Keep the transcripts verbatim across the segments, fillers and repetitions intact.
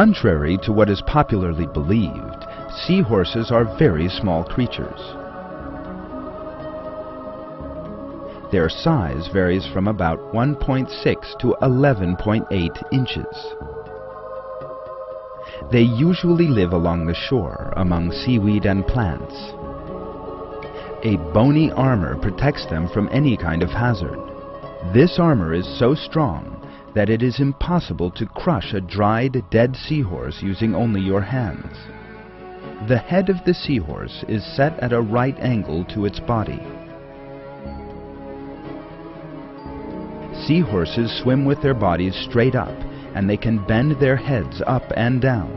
Contrary to what is popularly believed, seahorses are very small creatures. Their size varies from about one point six to eleven point eight inches. They usually live along the shore, among seaweed and plants. A bony armor protects them from any kind of hazard. This armor is so strong that it is impossible to crush a dried, dead seahorse using only your hands. The head of the seahorse is set at a right angle to its body. Seahorses swim with their bodies straight up, and they can bend their heads up and down.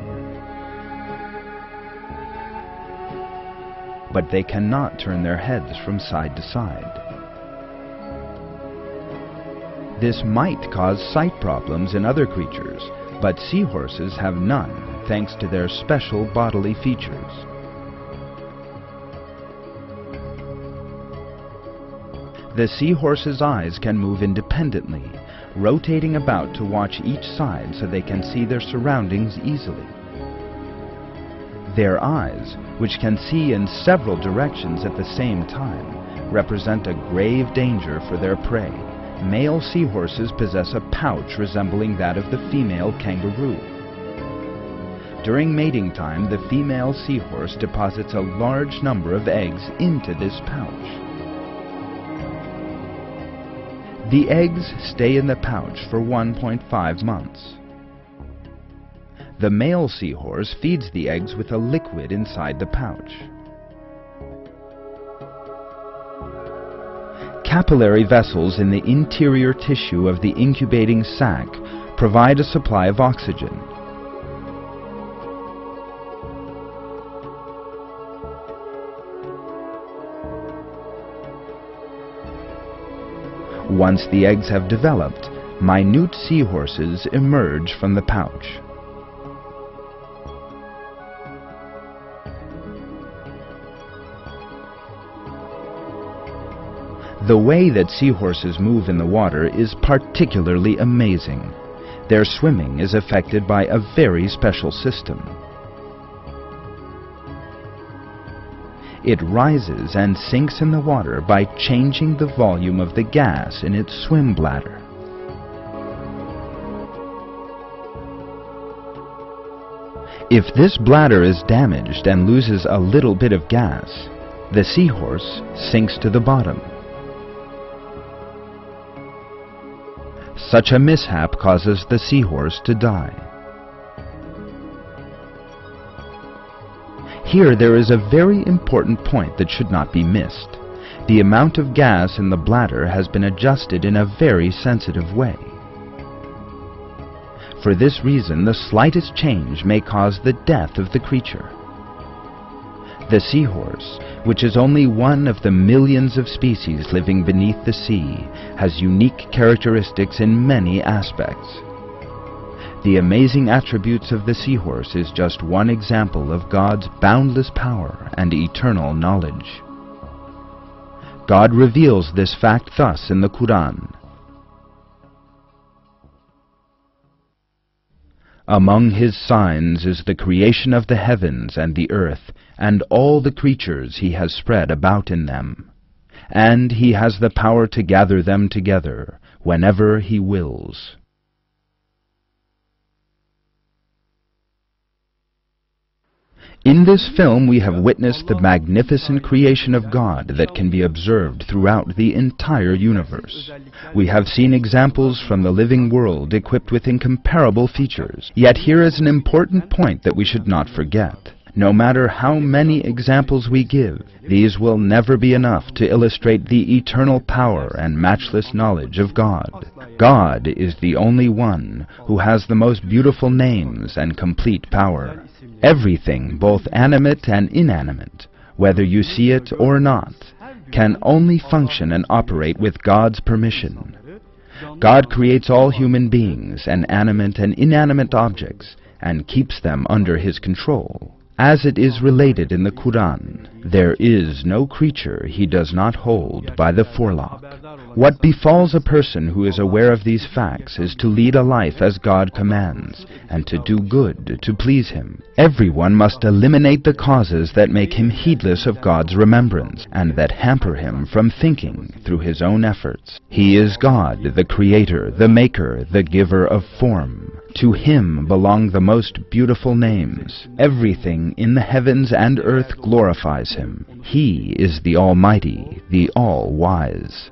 But they cannot turn their heads from side to side. This might cause sight problems in other creatures, but seahorses have none thanks to their special bodily features. The seahorse's eyes can move independently, rotating about to watch each side so they can see their surroundings easily. Their eyes, which can see in several directions at the same time, represent a grave danger for their prey. Male seahorses possess a pouch resembling that of the female kangaroo. During mating time, the female seahorse deposits a large number of eggs into this pouch. The eggs stay in the pouch for one point five months. The male seahorse feeds the eggs with a liquid inside the pouch. Capillary vessels in the interior tissue of the incubating sac provide a supply of oxygen. Once the eggs have developed, minute seahorses emerge from the pouch. The way that seahorses move in the water is particularly amazing. Their swimming is affected by a very special system. It rises and sinks in the water by changing the volume of the gas in its swim bladder. If this bladder is damaged and loses a little bit of gas, the seahorse sinks to the bottom. Such a mishap causes the seahorse to die. Here there is a very important point that should not be missed. The amount of gas in the bladder has been adjusted in a very sensitive way. For this reason, the slightest change may cause the death of the creature. The seahorse, which is only one of the millions of species living beneath the sea, has unique characteristics in many aspects. The amazing attributes of the seahorse is just one example of God's boundless power and eternal knowledge. God reveals this fact thus in the Quran: "Among His signs is the creation of the heavens and the earth, and all the creatures He has spread about in them. And He has the power to gather them together whenever He wills." In this film, we have witnessed the magnificent creation of God that can be observed throughout the entire universe. We have seen examples from the living world equipped with incomparable features. Yet here is an important point that we should not forget. No matter how many examples we give, these will never be enough to illustrate the eternal power and matchless knowledge of God. God is the only one who has the most beautiful names and complete power. Everything, both animate and inanimate, whether you see it or not, can only function and operate with God's permission. God creates all human beings and animate and inanimate objects and keeps them under His control. As it is related in the Quran, there is no creature he does not hold by the forelock. What befalls a person who is aware of these facts is to lead a life as God commands, and to do good to please Him. Everyone must eliminate the causes that make him heedless of God's remembrance, and that hamper him from thinking through his own efforts. He is God, the Creator, the Maker, the Giver of form. To Him belong the most beautiful names. Everything in the heavens and earth glorifies Him. He is the Almighty, the All-Wise.